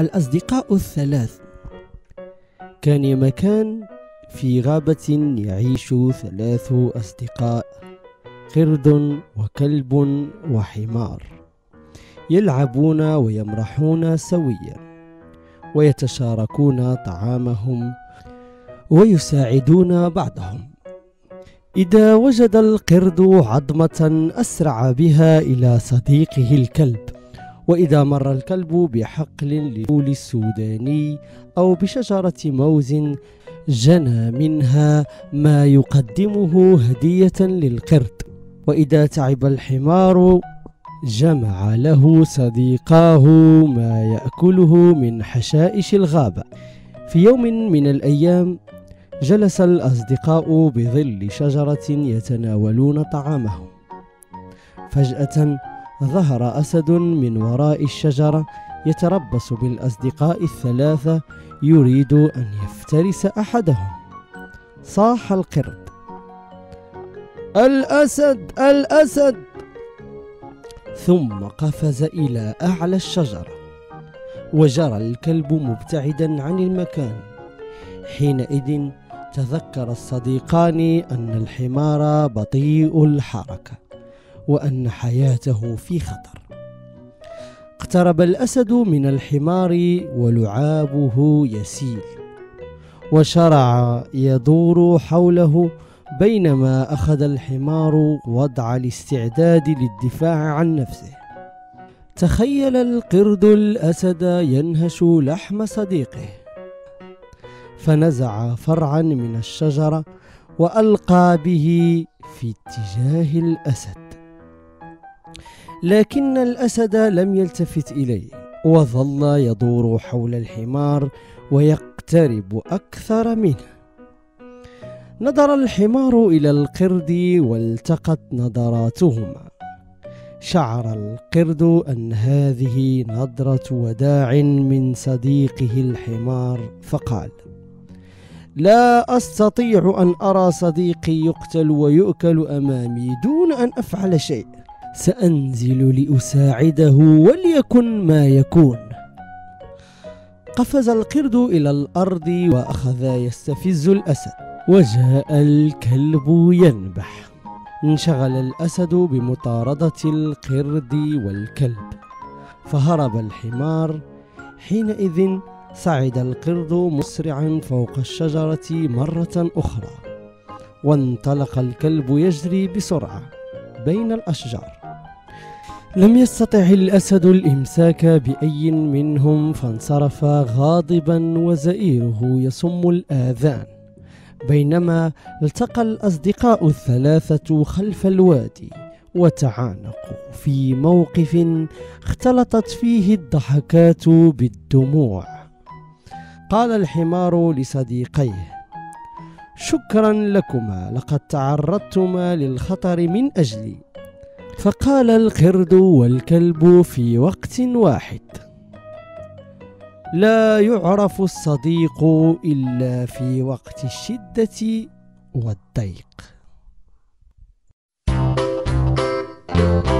الأصدقاء الثلاث. كان مكان في غابة يعيش 3 أصدقاء، قرد وكلب وحمار، يلعبون ويمرحون سويا، ويتشاركون طعامهم، ويساعدون بعضهم. إذا وجد القرد عظمة أسرع بها إلى صديقه الكلب، وإذا مر الكلب بحقل للفول السوداني أو بشجرة موز جنى منها ما يقدمه هدية للقرد. وإذا تعب الحمار جمع له صديقاه ما يأكله من حشائش الغابة. في يوم من الأيام جلس الأصدقاء بظل شجرة يتناولون طعامهم، فجأة ظهر أسد من وراء الشجرة يتربص بالأصدقاء الثلاثة يريد أن يفترس أحدهم. صاح القرد: الأسد الأسد! ثم قفز إلى أعلى الشجرة، وجرى الكلب مبتعدا عن المكان. حينئذ تذكر الصديقان أن الحمار بطيء الحركة، وأن حياته في خطر. اقترب الأسد من الحمار ولعابه يسيل، وشرع يدور حوله، بينما أخذ الحمار وضع الاستعداد للدفاع عن نفسه. تخيل القرد الأسد ينهش لحم صديقه، فنزع فرعا من الشجرة وألقى به في اتجاه الأسد، لكن الأسد لم يلتفت إليه، وظل يدور حول الحمار ويقترب أكثر منه. نظر الحمار إلى القرد والتقت نظراتهما. شعر القرد أن هذه نظرة وداع من صديقه الحمار، فقال: لا أستطيع أن أرى صديقي يقتل ويؤكل أمامي دون أن أفعل شيء، سأنزل لأساعده وليكن ما يكون. قفز القرد إلى الأرض وأخذ يستفز الأسد، وجاء الكلب ينبح. انشغل الأسد بمطاردة القرد والكلب، فهرب الحمار. حينئذ صعد القرد مسرعا فوق الشجرة مرة أخرى، وانطلق الكلب يجري بسرعة بين الأشجار. لم يستطع الأسد الإمساك بأي منهم، فانصرف غاضبا وزئيره يصم الآذان، بينما التقى الأصدقاء الثلاثة خلف الوادي وتعانقوا في موقف اختلطت فيه الضحكات بالدموع. قال الحمار لصديقيه: شكرا لكما، لقد تعرضتما للخطر من أجلي. فقال القرد والكلب في وقت واحد: لا يعرف الصديق إلا في وقت الشدة والضيق.